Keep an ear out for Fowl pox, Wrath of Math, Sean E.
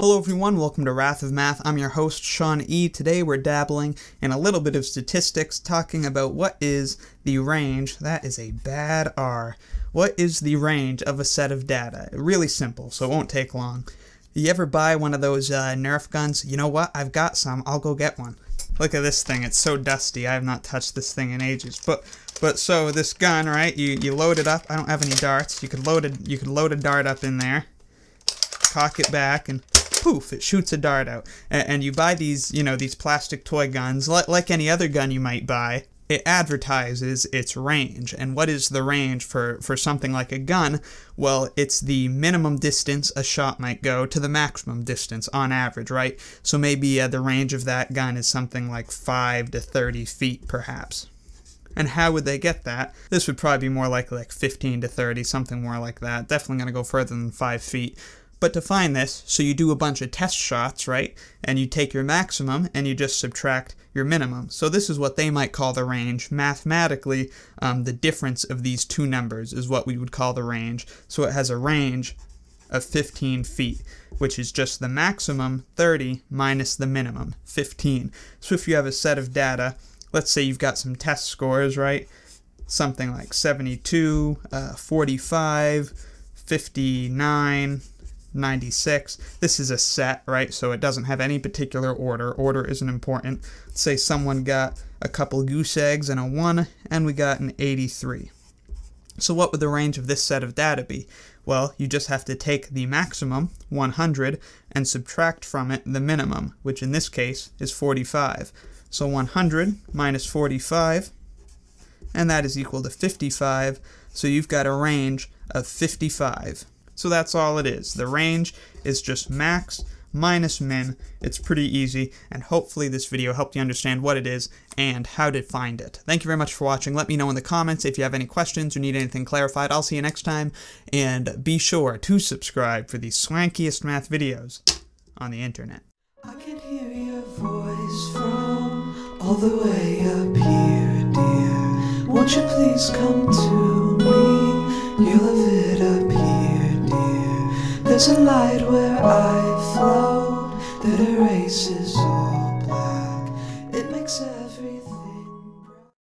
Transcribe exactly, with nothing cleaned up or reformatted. Hello everyone, welcome to Wrath of Math. I'm your host, Sean E. Today we're dabbling in a little bit of statistics, talking about what is the range, that is a bad R, what is the range of a set of data? Really simple, so it won't take long. You ever buy one of those uh, Nerf guns? You know what, I've got some, I'll go get one. Look at this thing, it's so dusty, I have not touched this thing in ages. But but so this gun, right, you, you load it up, I don't have any darts, you could load a, you could load a dart up in there, cock it back, and poof, it shoots a dart out. And you buy these, you know, these plastic toy guns, like any other gun you might buy, it advertises its range. And what is the range for, for something like a gun? Well, it's the minimum distance a shot might go to the maximum distance on average, right? So maybe uh, the range of that gun is something like five to thirty feet, perhaps. And how would they get that? This would probably be more like, like fifteen to thirty, something more like that. Definitely going to go further than five feet. But to find this, so you do a bunch of test shots, right? And you take your maximum and you just subtract your minimum. So this is what they might call the range. Mathematically, um, the difference of these two numbers is what we would call the range. So it has a range of fifteen feet, which is just the maximum, thirty, minus the minimum, fifteen. So if you have a set of data, let's say you've got some test scores, right? Something like seventy-two, uh, forty-five, fifty-nine, ninety-six. This is a set, right? So it doesn't have any particular order. Order isn't important. Let's say someone got a couple goose eggs and a one, and we got an eighty-three. So what would the range of this set of data be? Well, you just have to take the maximum, one hundred, and subtract from it the minimum, which in this case is forty-five. So one hundred minus forty-five, and that is equal to fifty-five. So you've got a range of fifty-five. So that's all it is. The range is just max minus min. It's pretty easy, and hopefully this video helped you understand what it is and how to find it. Thank you very much for watching. Let me know in the comments if you have any questions or need anything clarified. I'll see you next time, and be sure to subscribe for the swankiest math videos on the internet. I can hear your voice from all the way up here, dear. Won't you please come to me? You love it up here. There's a light where I float that erases all black. It makes everything